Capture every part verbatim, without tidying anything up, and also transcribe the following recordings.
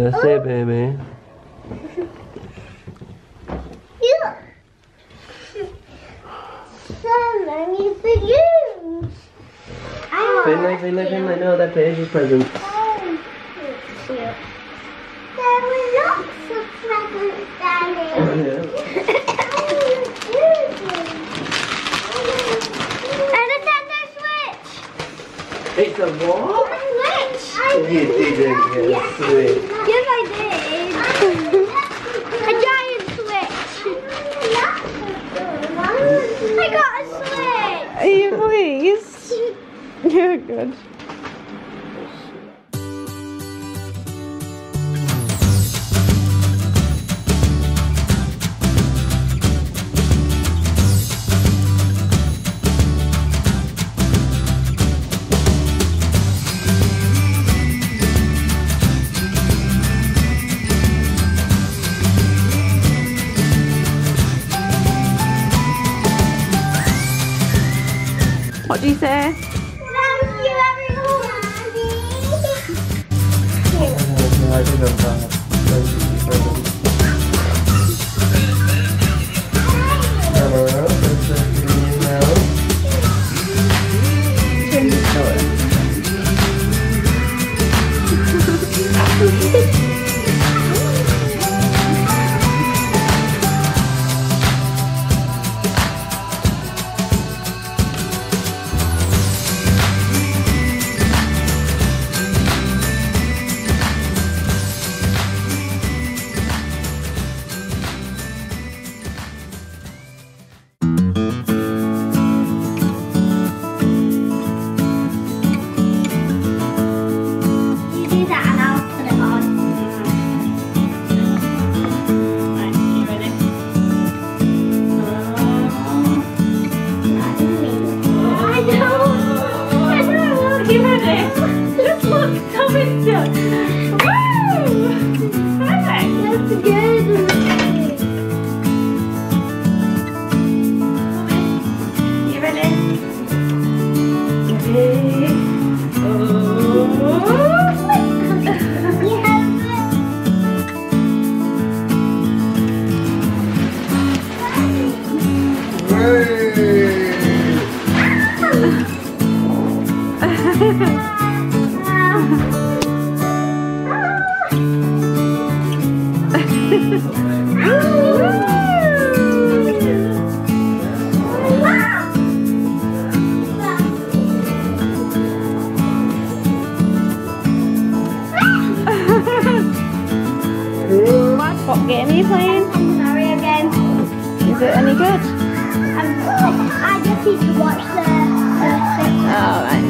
Birthday, oh. baby. Yeah. So many balloons. Oh, Finley, Finley, Finley, no, they're Paige's presents. Oh, cute. There were lots of presents, Daddy. And a Nintendo Switch. It's a what? A Switch. I you didn't get a yeah. Switch. Yes, I did. A giant Switch. I got a Switch. Are you pleased? You're good. What do you say? Thank you, everyone. Thank you. What game are you playing? I'm sorry again. Is it any good? Um, I just need to watch the... Uh, oh, right.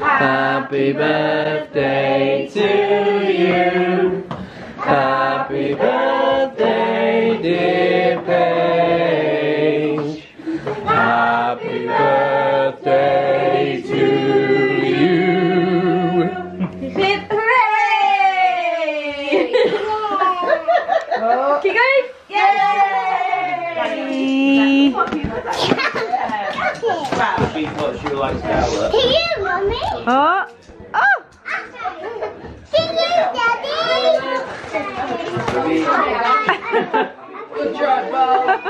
Happy birthday to you. Happy birthday, dear Paige. Happy birthday to you. Hooray! Keep going. Yay! Happy birthday, like that. To you, Mummy. Oh. Good try, Bob.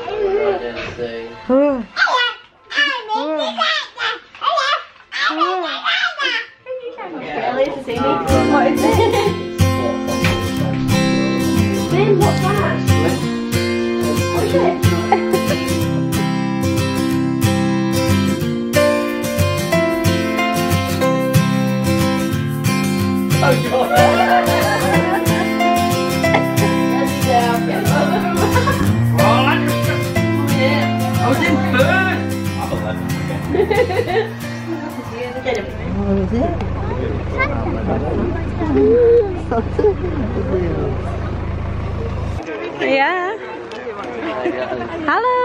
Hello, what is it? Then what's that? What is it? Yeah. Hello.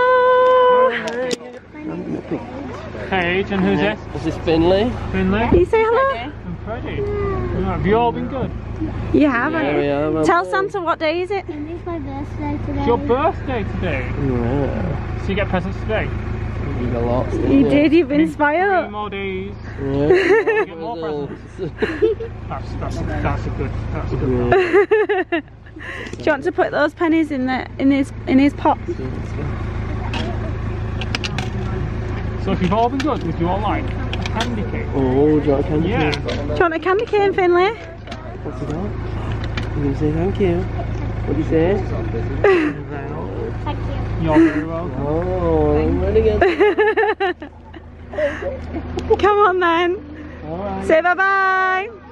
helping. Paige, and who's this? This is Finley. Finley? Can you say hello? And Freddie. Yeah. Have you all been good? You have, yeah, haven't you? Have, Tell we? Santa what day is it? It's my birthday today. It's your birthday today? Yeah. So you get presents today? You got lots. You yeah. did, you've been inspired. Three more days. Yeah. You get more presents. that's, that's, that's a good, that's a good one. Do you want to put those pennies in the in his in his pot? So if you've all been good, would you all like a candy cane? Oh, do you want a candy yeah. cane? Do you want a candy cane, Finley? What's it like? You say thank you. What do you say? Thank you. You're very welcome. Oh, I'm ready again. Come on then. All right. Say bye bye. Bye.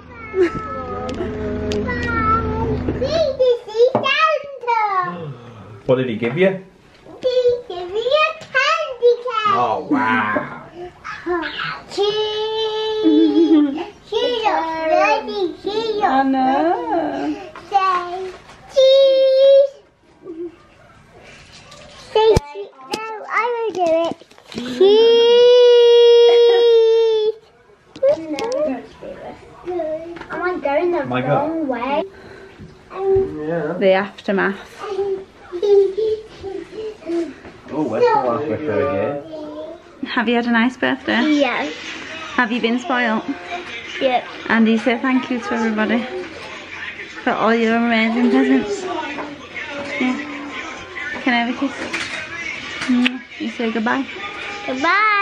What did he give you? He gave me a candy cane. Oh wow! Cheese! Cheese already! Cheese already! Say cheese! Say cheese! No, I will do it. Cheese! Am I going the My wrong God. way? Yeah. The aftermath. Oh, that's the last birthday again. Have you had a nice birthday? Yes. Have you been spoiled? Yep. And you say thank you to everybody for all your amazing presents. Yeah. Can I have a kiss? Mm. You say goodbye. Goodbye.